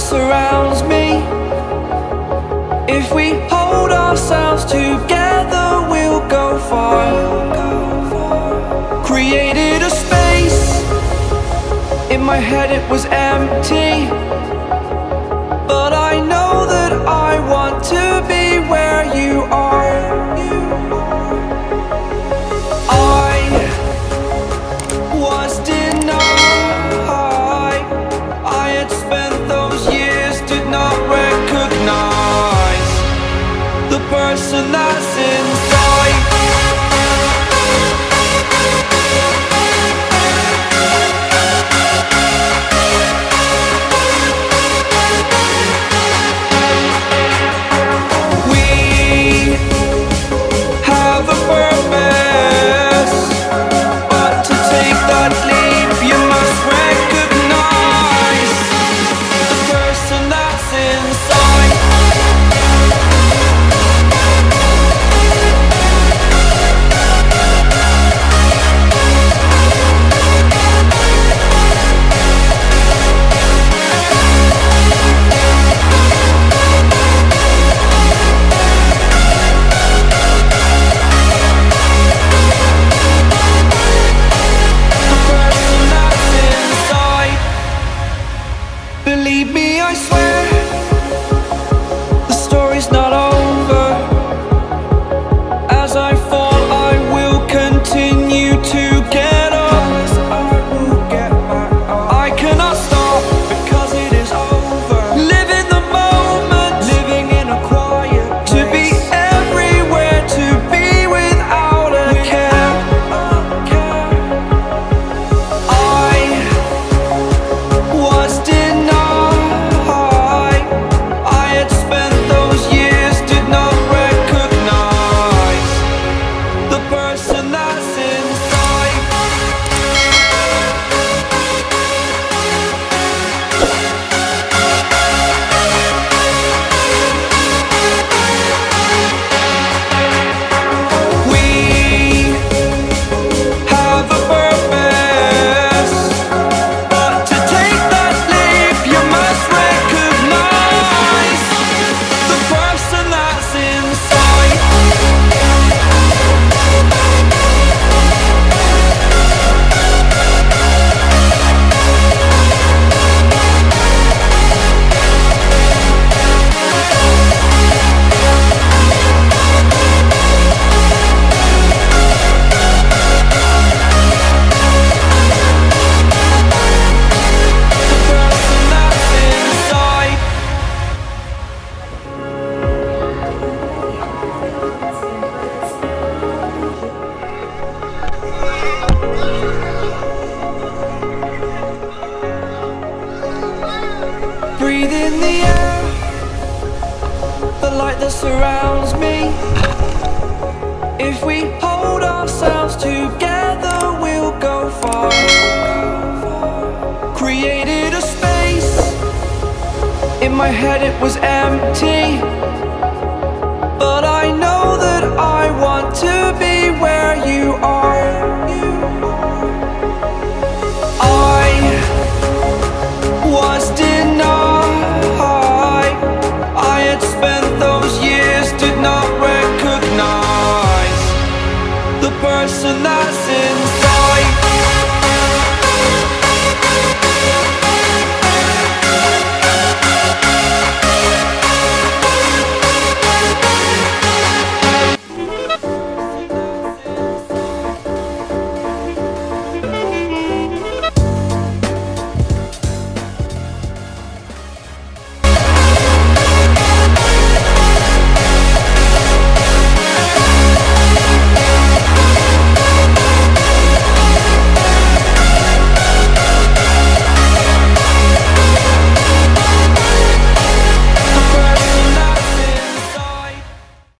surrounds me. If we hold ourselves together, we'll go far. Created a space, in my head it was empty, but I know that I want to be where you are. I was denied. Person that's inside. We have a purpose, but to take that leap you must recognize the person that's inside. Believe me, I swear, the story's not over. As I fall, I will continue to get up. I cannot stop, because it is over. Live in the moment, living in a quiet place. To be everywhere, to be without a care. I was denied. Breathe in the air, the light that surrounds me. If we hold ourselves together, we'll go far. Created a space, in my head it was empty.